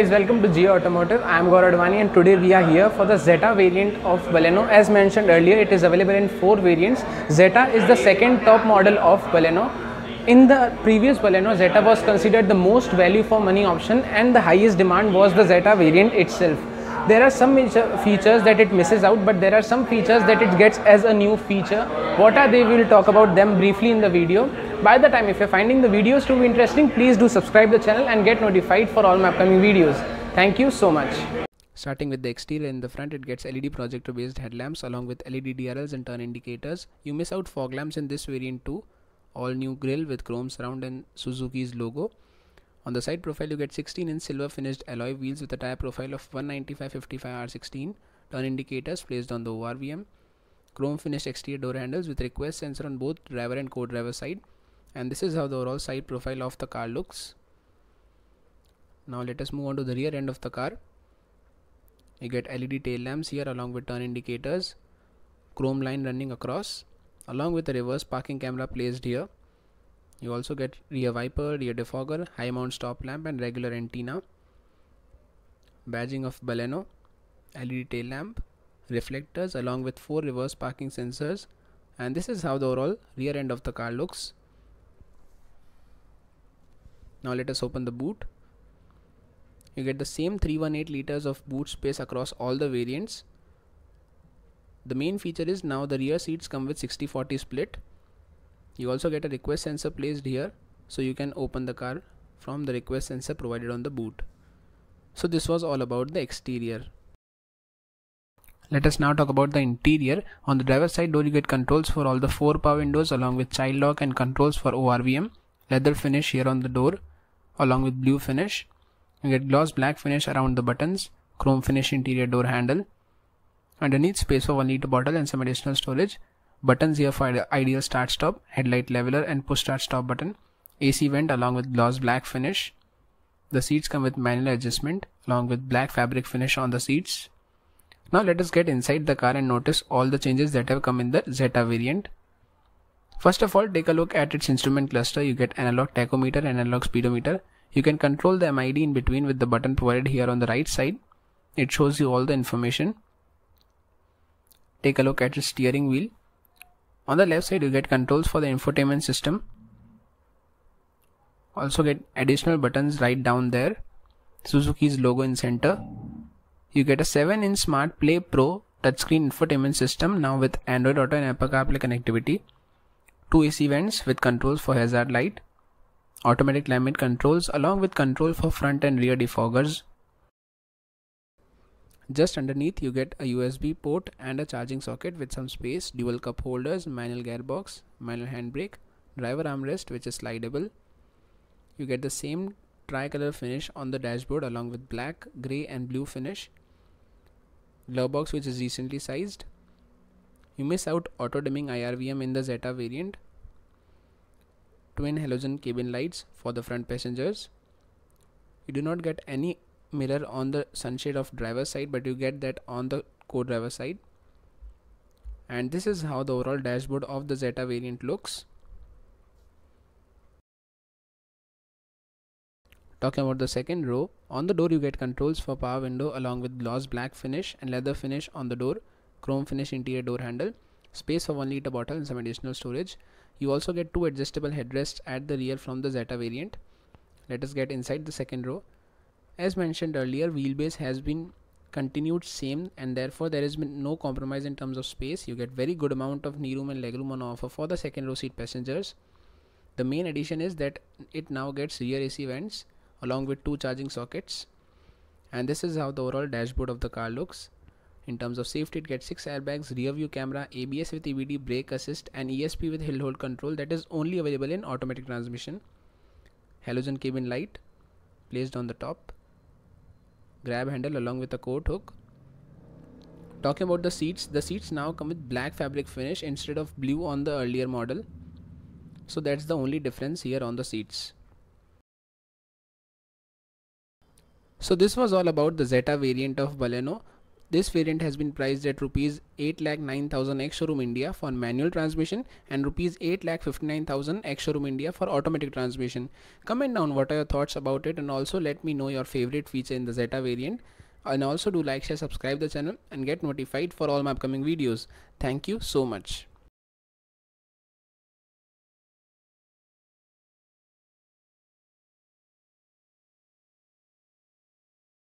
Guys, welcome to Geo Automotive. I am Gaurav Advani and today we are here for the Zeta variant of Baleno. As mentioned earlier, it is available in 4 variants. Zeta is the second top model of Baleno. In the previous Baleno, Zeta was considered the most value for money option and the highest demand was the Zeta variant itself. There are some features that it misses out, but there are some features that it gets as a new feature. What are they? We will talk about them briefly in the video. By the time, if you're finding the videos to be interesting, please do subscribe the channel and get notified for all my upcoming videos. Thank you so much. Starting with the exterior in the front, it gets LED projector based headlamps along with LED DRLs and turn indicators. You miss out fog lamps in this variant too. All new grille with chrome surround and Suzuki's logo. On the side profile, you get 16-inch silver finished alloy wheels with a tire profile of 195/55R16. Turn indicators placed on the ORVM. Chrome finished exterior door handles with request sensor on both driver and co-driver side. And this is how the overall side profile of the car looks. Now let us move on to the rear end of the car. You get LED tail lamps here along with turn indicators, chrome line running across, along with a reverse parking camera placed here. You also get rear wiper, rear defogger, high mount stop lamp and regular antenna. Badging of Baleno, LED tail lamp, reflectors along with 4 reverse parking sensors. And this is how the overall rear end of the car looks. Now let us open the boot. You get the same 318 liters of boot space across all the variants. The main feature is now the rear seats come with 60/40 split. You also get a request sensor placed here, so you can open the car from the request sensor provided on the boot. So this was all about the exterior. Let us now talk about the interior. On the driver's side door, you get controls for all the 4 power windows along with child lock and controls for ORVM. Leather finish here on the door along with blue finish. You get gloss black finish around the buttons, chrome finish interior door handle. Underneath, space for 1 liter bottle and some additional storage. Buttons here for ideal start stop, headlight leveler and push start stop button. AC vent along with gloss black finish. The seats come with manual adjustment along with black fabric finish on the seats. Now let us get inside the car and notice all the changes that have come in the Zeta variant. First of all, take a look at its instrument cluster. You get analog tachometer and analog speedometer. You can control the MID in between with the button provided here on the right side. It shows you all the information. Take a look at its steering wheel. On the left side, you get controls for the infotainment system. Also get additional buttons right down there. Suzuki's logo in center. You get a 7-inch Smart Play Pro touchscreen infotainment system now with Android Auto and Apple CarPlay connectivity. 2 AC vents with controls for hazard light, automatic climate controls along with control for front and rear defoggers. Just underneath, you get a USB port and a charging socket with some space, dual cup holders, manual gearbox, manual handbrake, driver armrest which is slidable. You get the same tricolor finish on the dashboard along with black, grey and blue finish. Glove box which is decently sized. You miss out auto dimming IRVM in the Zeta variant. Twin halogen cabin lights for the front passengers. You do not get any mirror on the sunshade of driver's side, but you get that on the co-driver side. And this is how the overall dashboard of the Zeta variant looks. Talking about the second row, on the door you get controls for power window along with gloss black finish and leather finish on the door. Chrome finish interior door handle, space for 1 liter bottle and some additional storage. You also get 2 adjustable headrests at the rear from the Zeta variant. Let us get inside the second row. As mentioned earlier, wheelbase has been continued same and therefore there has been no compromise in terms of space. You get very good amount of knee room and leg room on offer for the second row seat passengers. The main addition is that it now gets rear AC vents along with 2 charging sockets. And this is how the overall dashboard of the car looks. In terms of safety, it gets 6 airbags, rear view camera, ABS with EBD, brake assist and ESP with hill hold control that is only available in automatic transmission. Halogen cabin light placed on the top. Grab handle along with a coat hook. Talking about the seats now come with black fabric finish instead of blue on the earlier model. So that's the only difference here on the seats. So this was all about the Zeta variant of Baleno. This variant has been priced at ₹8,09,000 ex-showroom India for manual transmission and ₹8,59,000 ex-showroom India for automatic transmission. Comment down what are your thoughts about it, and also let me know your favorite feature in the Zeta variant. And also do like, share, subscribe the channel and get notified for all my upcoming videos. Thank you so much.